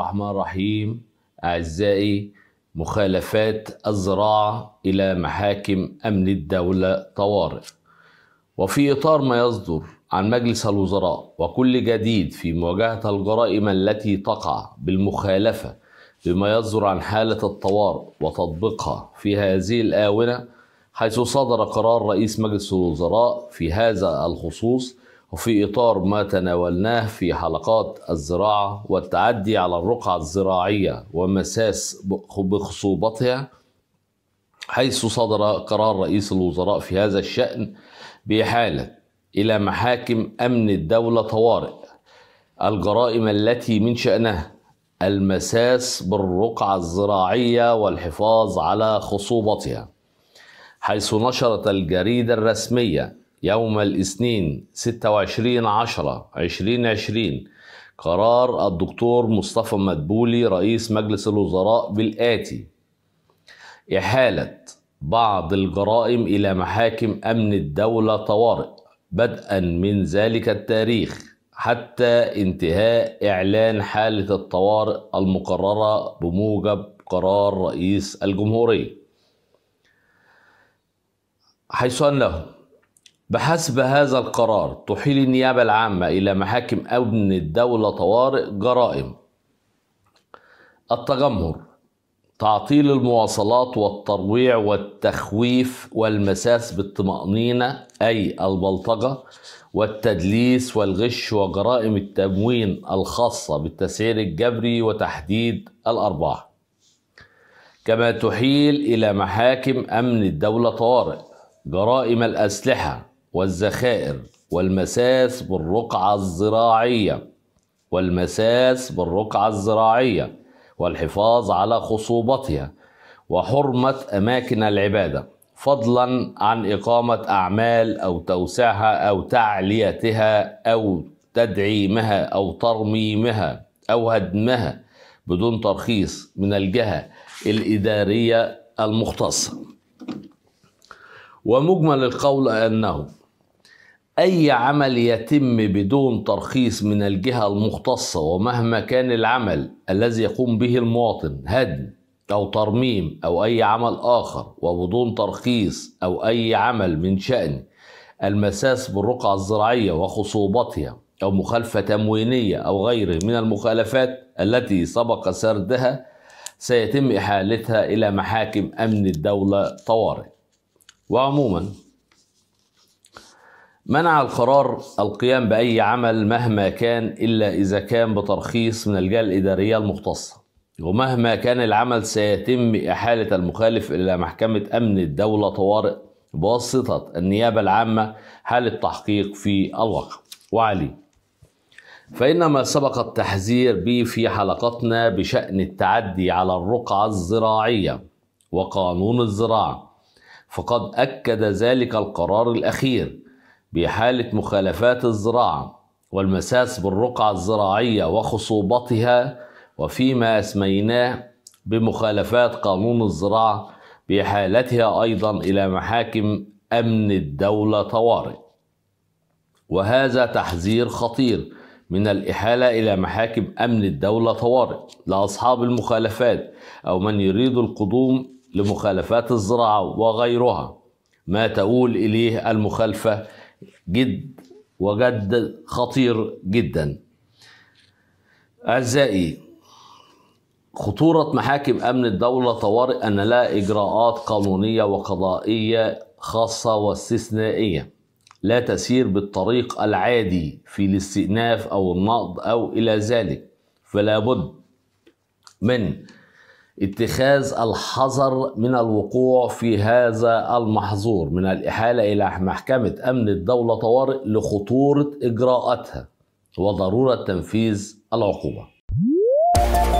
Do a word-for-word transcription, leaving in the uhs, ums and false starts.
الرحمن الرحيم. أعزائي مخالفات الزراعة إلى محاكم أمن الدولة طوارئ. وفي إطار ما يصدر عن مجلس الوزراء وكل جديد في مواجهة الجرائم التي تقع بالمخالفة بما يصدر عن حالة الطوارئ وتطبيقها في هذه الآونة، حيث صدر قرار رئيس مجلس الوزراء في هذا الخصوص، وفي إطار ما تناولناه في حلقات الزراعة والتعدي على الرقعة الزراعية ومساس بخصوبتها، حيث صدر قرار رئيس الوزراء في هذا الشأن بإحالة إلى محاكم أمن الدولة طوارئ الجرائم التي من شأنها المساس بالرقعة الزراعية والحفاظ على خصوبتها، حيث نشرت الجريدة الرسمية يوم الاثنين ستة وعشرين عشرة ألفين وعشرين قرار الدكتور مصطفى مدبولي رئيس مجلس الوزراء بالآتي: إحالة بعض الجرائم إلى محاكم أمن الدولة طوارئ بدءا من ذلك التاريخ حتى انتهاء إعلان حالة الطوارئ المقررة بموجب قرار رئيس الجمهورية، حيث أنه بحسب هذا القرار تحيل النيابة العامة إلى محاكم أمن الدولة طوارئ جرائم التجمهر، تعطيل المواصلات والترويع والتخويف والمساس بالطمأنينة أي البلطجة والتدليس والغش، وجرائم التموين الخاصة بالتسعير الجبري وتحديد الأرباح. كما تحيل إلى محاكم أمن الدولة طوارئ جرائم الأسلحة والذخائر والمساس بالرقعة الزراعية والمساس بالرقعة الزراعية والحفاظ على خصوبتها وحرمة أماكن العبادة، فضلا عن إقامة أعمال أو توسيعها أو تعليتها أو تدعيمها أو ترميمها أو هدمها بدون ترخيص من الجهة الإدارية المختصة. ومجمل القول أنه أي عمل يتم بدون ترخيص من الجهة المختصة، ومهما كان العمل الذي يقوم به المواطن، هدم أو ترميم أو أي عمل آخر، وبدون ترخيص أو أي عمل من شأن المساس بالرقعة الزراعية وخصوبتها أو مخالفة تموينية أو غيره من المخالفات التي سبق سردها، سيتم إحالتها إلى محاكم أمن الدولة طوارئ. وعموما منع القرار القيام بأي عمل مهما كان إلا إذا كان بترخيص من الجهة الإدارية المختصة، ومهما كان العمل سيتم إحالة المخالف إلى محكمة أمن الدولة طوارئ بواسطة النيابة العامة حالة تحقيق في الواقع. وعليه فإن ما سبق التحذير به في حلقتنا بشأن التعدي على الرقعة الزراعية وقانون الزراعة، فقد أكد ذلك القرار الأخير بإحالة مخالفات الزراعة والمساس بالرقعة الزراعية وخصوبتها وفيما أسميناه بمخالفات قانون الزراعة بإحالتها أيضا إلى محاكم أمن الدولة طوارئ. وهذا تحذير خطير من الإحالة إلى محاكم أمن الدولة طوارئ لأصحاب المخالفات أو من يريد القدوم لمخالفات الزراعة وغيرها، ما تؤول إليه المخالفة جد وجد خطير جدا. أعزائي، خطورة محاكم أمن الدولة طوارئ أن لها إجراءات قانونية وقضائية خاصة واستثنائية لا تسير بالطريق العادي في الاستئناف أو النقض أو إلى ذلك، فلا بد من اتخاذ الحذر من الوقوع في هذا المحظور من الإحالة إلى محكمة أمن الدولة طوارئ لخطورة إجراءاتها وضرورة تنفيذ العقوبة.